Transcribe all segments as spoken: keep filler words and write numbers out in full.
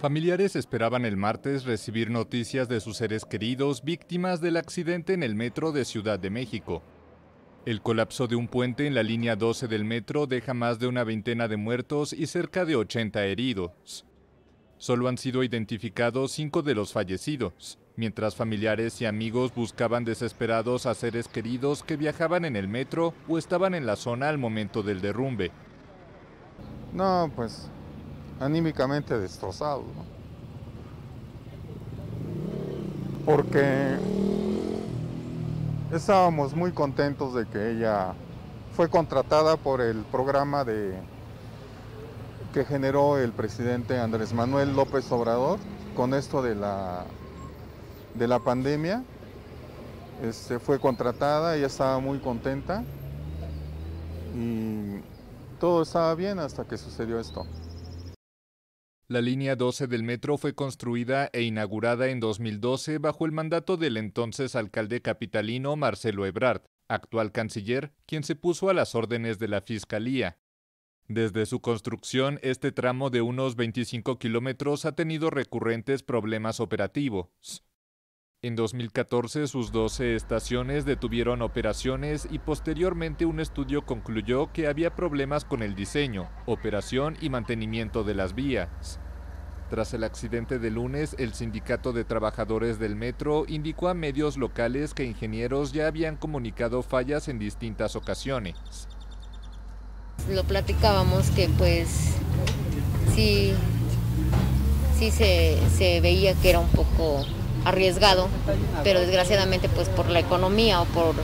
Familiares esperaban el martes recibir noticias de sus seres queridos víctimas del accidente en el metro de Ciudad de México. El colapso de un puente en la línea doce del metro deja más de una veintena de muertos y cerca de ochenta heridos. Solo han sido identificados cinco de los fallecidos, mientras familiares y amigos buscaban desesperados a seres queridos que viajaban en el metro o estaban en la zona al momento del derrumbe. No, pues... anímicamente destrozado, ¿no? Porque estábamos muy contentos de que ella fue contratada por el programa de, que generó el presidente Andrés Manuel López Obrador con esto de la, de la pandemia. Este, fue contratada, ella estaba muy contenta y todo estaba bien hasta que sucedió esto. La línea doce del metro fue construida e inaugurada en dos mil doce bajo el mandato del entonces alcalde capitalino Marcelo Ebrard, actual canciller, quien se puso a las órdenes de la Fiscalía. Desde su construcción, este tramo de unos veinticinco kilómetros ha tenido recurrentes problemas operativos. En dos mil catorce, sus doce estaciones detuvieron operaciones y posteriormente un estudio concluyó que había problemas con el diseño, operación y mantenimiento de las vías. Tras el accidente de lunes, el Sindicato de Trabajadores del Metro indicó a medios locales que ingenieros ya habían comunicado fallas en distintas ocasiones. Lo platicábamos que pues sí, sí se, se veía que era un poco... arriesgado, pero desgraciadamente pues por la economía o por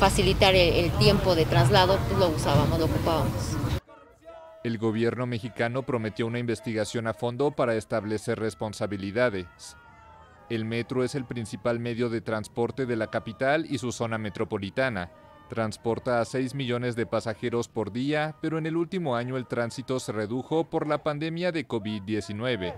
facilitar el, el tiempo de traslado, pues lo usábamos, lo ocupábamos. El gobierno mexicano prometió una investigación a fondo para establecer responsabilidades. El metro es el principal medio de transporte de la capital y su zona metropolitana. Transporta a seis millones de pasajeros por día, pero en el último año el tránsito se redujo por la pandemia de COVID diecinueve.